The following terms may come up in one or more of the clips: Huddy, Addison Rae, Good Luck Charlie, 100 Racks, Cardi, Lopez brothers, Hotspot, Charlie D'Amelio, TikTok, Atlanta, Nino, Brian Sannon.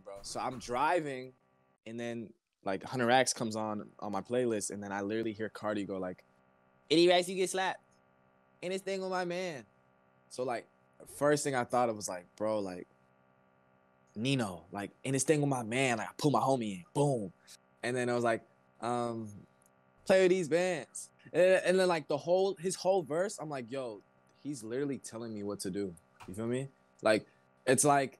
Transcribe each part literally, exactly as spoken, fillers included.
bro. So I'm driving, and then like one hundred Racks comes on on my playlist, and then I literally hear Cardi go like, "Any racks you get slapped, anything on my man." So like, first thing I thought of was like, bro, like Nino, like anything with my man, like I put my homie in, boom, and then I was like, um, play with these bands, and then, and then like the whole his whole verse, I'm like, yo, he's literally telling me what to do. You feel me? Like it's like,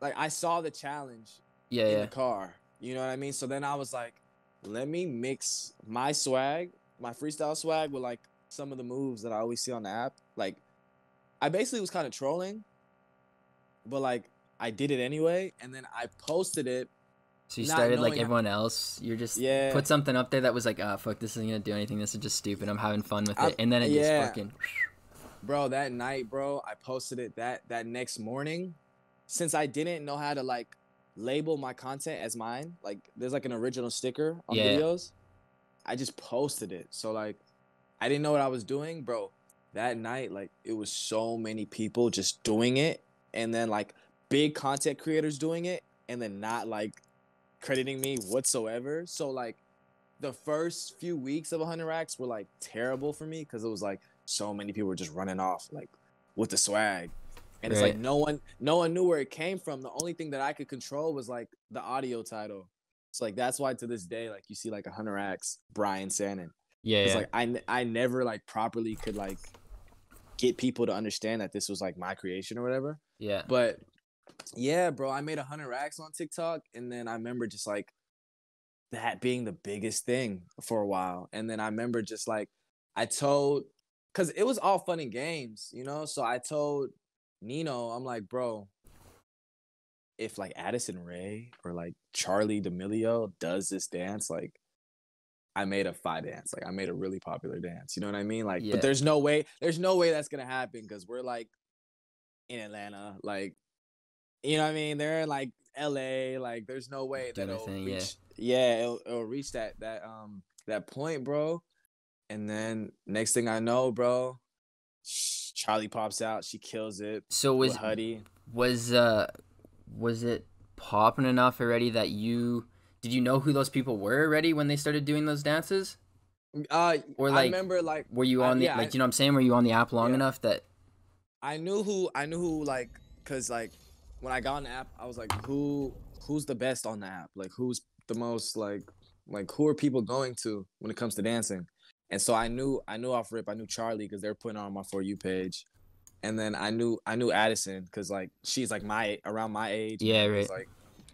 like I saw the challenge yeah, in yeah. the car. You know what I mean? So then I was like, let me mix my swag, my freestyle swag, with like some of the moves that I always see on the app. Like, I basically was kind of trolling, but like I did it anyway, and then I posted it. So you started like everyone else. You're just yeah. put something up there that was like, ah, oh, fuck, this isn't gonna do anything. This is just stupid. I'm having fun with it, I, and then it yeah. just fucking. Bro, that night, bro, I posted it that that next morning. Since I didn't know how to like label my content as mine, like there's like an original sticker on yeah. videos. I just posted it, so like I didn't know what I was doing, bro. That night, like it was so many people just doing it, and then like big content creators doing it, and then not like crediting me whatsoever. So like the first few weeks of one hundred Racks were like terrible for me, because it was like so many people were just running off like with the swag, and right. it's like no one no one knew where it came from. The only thing that I could control was like the audio title. So like that's why to this day, like you see like one hundred Racks Brian Sannon. Yeah, it's yeah. like I I never like properly could like get people to understand that this was like my creation or whatever. Yeah. But yeah, bro, I made one hundred Racks on TikTok, and then I remember just like that being the biggest thing for a while. And then I remember just like I told, cuz it was all fun and games, you know? So I told Nino, I'm like, "Bro, if like Addison Rae or like Charlie D'Amelio does this dance, like I made a fi dance. Like I made a really popular dance. You know what I mean? Like, yeah. but there's no way, there's no way that's gonna happen, because we're like in Atlanta, like, you know what I mean? They're in like L A, like there's no way that it'll reach, yeah, yeah it'll, it'll reach that that um that point, bro. And then next thing I know, bro, Charlie pops out, she kills it. So was with Huddy. Was uh was it popping enough already that you? Did you know who those people were already when they started doing those dances? Uh, or like, I remember like, were you on uh, the, yeah, like, you know what I'm saying? Were you on the app long yeah. enough that I knew who, I knew who, like, cause like when I got on the app, I was like, who, who's the best on the app? Like, who's the most like, like who are people going to when it comes to dancing? And so I knew, I knew off rip, I knew Charlie, cause they were putting on my For You page. And then I knew, I knew Addison, cause like, she's like my, around my age. Yeah. Right. Like,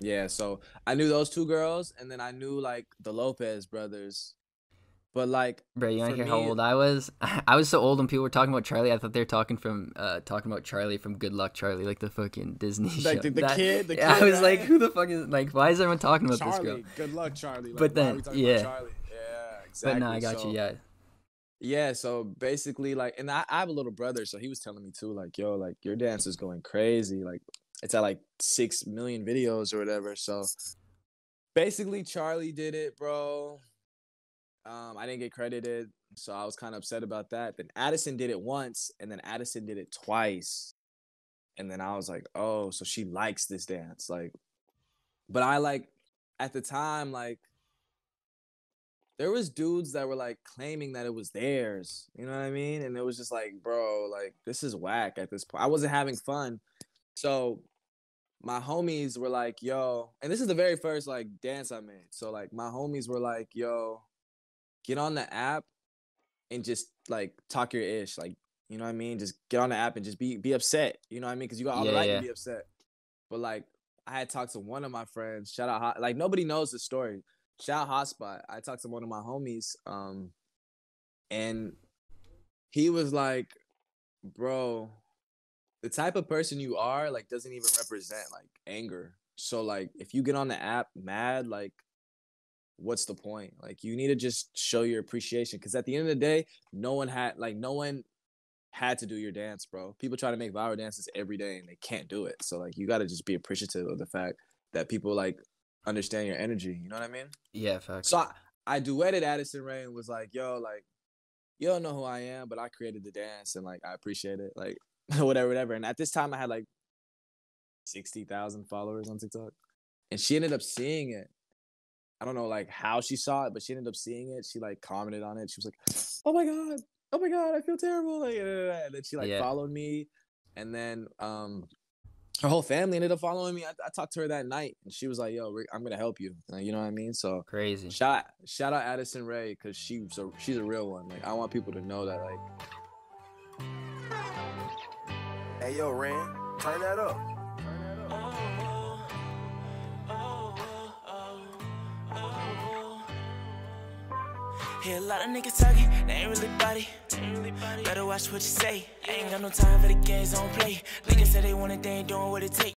yeah, so I knew those two girls, and then I knew like the Lopez brothers. But like, bro, you wanna hear how old I was? I was so old when people were talking about Charlie. I thought they were talking from uh, talking about Charlie from Good Luck Charlie, like the fucking Disney show. Like the, the that, kid. The yeah, kid I was right? like, who the fuck is like? Why is everyone talking about Charlie, this girl? Good Luck Charlie. Like, but then, why are we yeah. about Charlie? Yeah, exactly. But no, I got so, you. Yeah. Yeah, so basically, like, and I, I have a little brother, so he was telling me too, like, yo, like your dance is going crazy, like. It's at like six million videos or whatever. So basically Charlie did it, bro. Um, I didn't get credited, so I was kind of upset about that. Then Addison did it once, and then Addison did it twice. And then I was like, oh, so she likes this dance. Like, but I like at the time, like there was dudes that were like claiming that it was theirs. You know what I mean? And it was just like, bro, like this is whack at this point. I wasn't having fun. So my homies were like, yo, and this is the very first like dance I made. So like my homies were like, yo, get on the app and just like talk your ish. Like, you know what I mean? Just get on the app and just be be upset. You know what I mean? Because you got all yeah, the right yeah. to be upset. But like I had talked to one of my friends, shout out Hot, like nobody knows the story. Shout out Hotspot. I talked to one of my homies, um, and he was like, bro, the type of person you are, like, doesn't even represent, like, anger. So, like, if you get on the app mad, like, what's the point? Like, you need to just show your appreciation. Because at the end of the day, no one had, like, no one had to do your dance, bro. People try to make viral dances every day, and they can't do it. So, like, you got to just be appreciative of the fact that people, like, understand your energy. You know what I mean? Yeah, facts. So, I, I duetted Addison Rae and was like, yo, like, you don't know who I am, but I created the dance, and, like, I appreciate it. Like, whatever, whatever. And at this time, I had like sixty thousand followers on TikTok. And she ended up seeing it. I don't know, like, how she saw it, but she ended up seeing it. She, like, commented on it. She was like, oh, my God. Oh, my God. I feel terrible. Like, and then she, like, yeah. followed me. And then um, her whole family ended up following me. I, I talked to her that night, and she was like, yo, Rick, I'm going to help you. Like, you know what I mean? So crazy. Shout, shout out Addison Rae, because she's a, she's a real one. Like, I want people to know that, like. Hey, yo, Ran, turn that up. Turn that up. Oh, oh, oh, oh, oh, oh. Hear a lot of niggas talking, they ain't really body. Better watch what you say. I ain't got no time for the games, don't play. Niggas say they want it, they ain't doing what it takes.